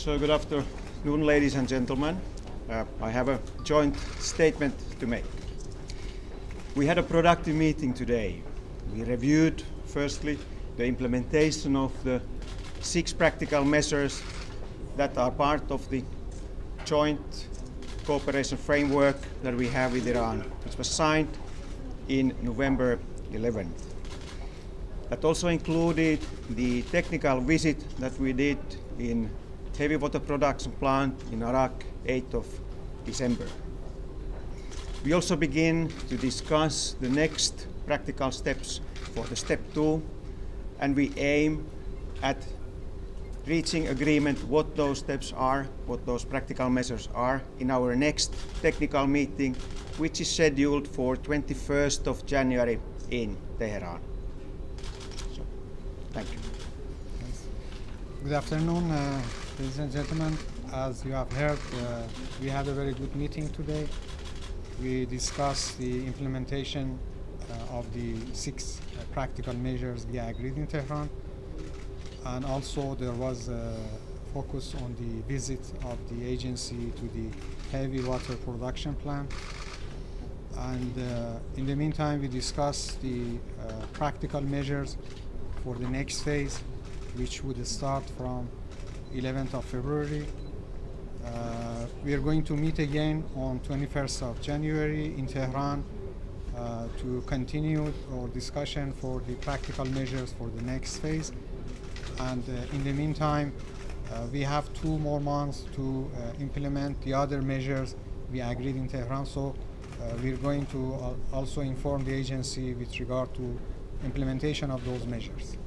So good afternoon, ladies and gentlemen. I have a joint statement to make. We had a productive meeting today. We reviewed, firstly, the implementation of the 6 practical measures that are part of the joint cooperation framework that we have with Iran, which was signed in November 11th. That also included the technical visit that we did in heavy water production plant in Arak, 8th of December. We also begin to discuss the next practical steps for the step 2, and we aim at reaching agreement what those steps are, what those practical measures are, in our next technical meeting, which is scheduled for 21st of January in Tehran. Thank you. Good afternoon, ladies and gentlemen. As you have heard, we had a very good meeting today. We discussed the implementation of the 6 practical measures we agreed in Tehran. And also there was a focus on the visit of the agency to the heavy water production plant. And in the meantime, we discussed the practical measures for the next phase, which would start from 11th of February. We are going to meet again on 21st of January in Tehran to continue our discussion for the practical measures for the next phase. And in the meantime, we have 2 more months to implement the other measures we agreed in Tehran. So we're going to also inform the agency with regard to implementation of those measures.